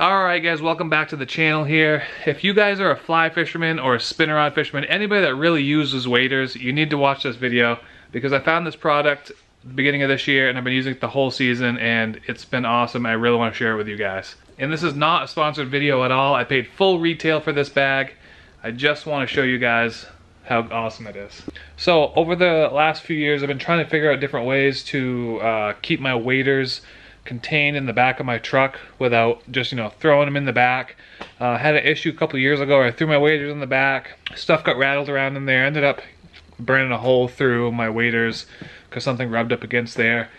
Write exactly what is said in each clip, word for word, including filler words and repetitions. Alright guys, welcome back to the channel here. If you guys are a fly fisherman or a spinner rod fisherman, anybody that really uses waders, you need to watch this video because I found this product at the beginning of this year and I've been using it the whole season and it's been awesome. I really want to share it with you guys. And this is not a sponsored video at all. I paid full retail for this bag. I just want to show you guys how awesome it is. So over the last few years I've been trying to figure out different ways to uh, keep my waders contained in the back of my truck without just, you know, throwing them in the back. I uh, had an issue a couple years ago where I threw my waders in the back. Stuff got rattled around in there. Ended up burning a hole through my waders because something rubbed up against there.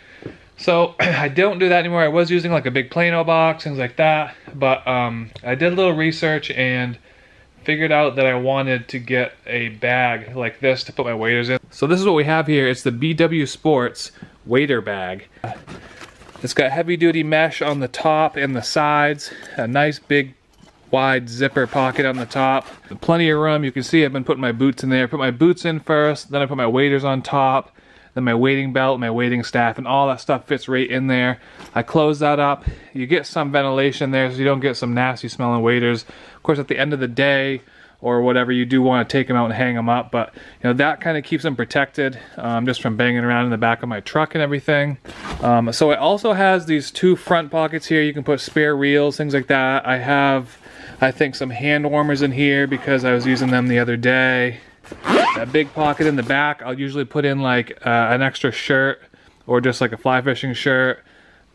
So I don't do that anymore. I was using like a big Plano box, things like that. But um, I did a little research and figured out that I wanted to get a bag like this to put my waders in. So this is what we have here. It's the B W Sports Wader Bag. It's got heavy duty mesh on the top and the sides, a nice big wide zipper pocket on the top. Plenty of room. You can see I've been putting my boots in there. I put my boots in first, then I put my waders on top, then my wading belt, my wading staff, and all that stuff fits right in there. I close that up. You get some ventilation there so you don't get some nasty smelling waders. Of course, at the end of the day or whatever, you do want to take them out and hang them up, but you know, that kind of keeps them protected um, just from banging around in the back of my truck and everything. Um, so it also has these two front pockets here. You can put spare reels, things like that. I have, I think, some hand warmers in here because I was using them the other day. That big pocket in the back, I'll usually put in like uh, an extra shirt or just like a fly fishing shirt,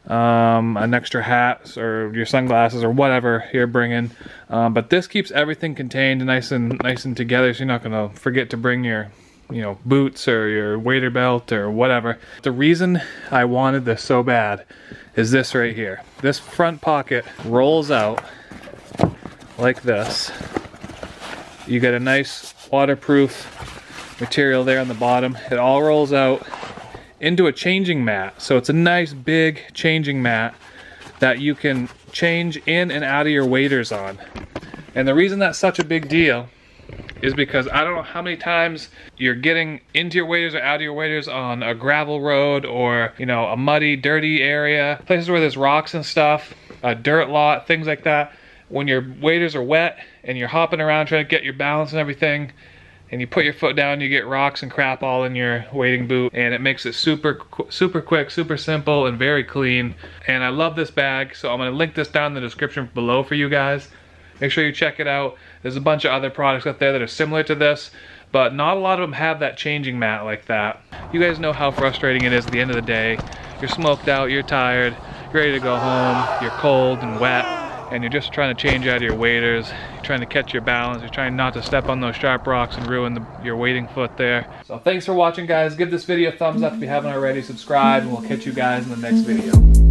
um, an extra hat or your sunglasses or whatever you're bringing. Um, but this keeps everything contained nice and nice and together, so you're not gonna forget to bring your, you know, boots or your wader belt or whatever. The reason I wanted this so bad is this right here. This front pocket rolls out like this. You get a nice waterproof material there on the bottom. It all rolls out into a changing mat. So it's a nice big changing mat that you can change in and out of your waders on. And the reason that's such a big deal is because I don't know how many times you're getting into your waders or out of your waders on a gravel road or, you know, a muddy, dirty area, places where there's rocks and stuff, a dirt lot, things like that. When your waders are wet and you're hopping around trying to get your balance and everything, and you put your foot down, you get rocks and crap all in your wading boot, and it makes it super super quick, super simple, and very clean. And I love this bag, so I'm going to link this down in the description below for you guys. Make sure you check it out. There's a bunch of other products out there that are similar to this, but not a lot of them have that changing mat like that. You guys know how frustrating it is at the end of the day. You're smoked out, you're tired, you're ready to go home, you're cold and wet, and you're just trying to change out of your waders, you're trying to catch your balance, you're trying not to step on those sharp rocks and ruin the, your wading foot there. So thanks for watching guys, give this video a thumbs up if you haven't already, subscribe, and we'll catch you guys in the next video.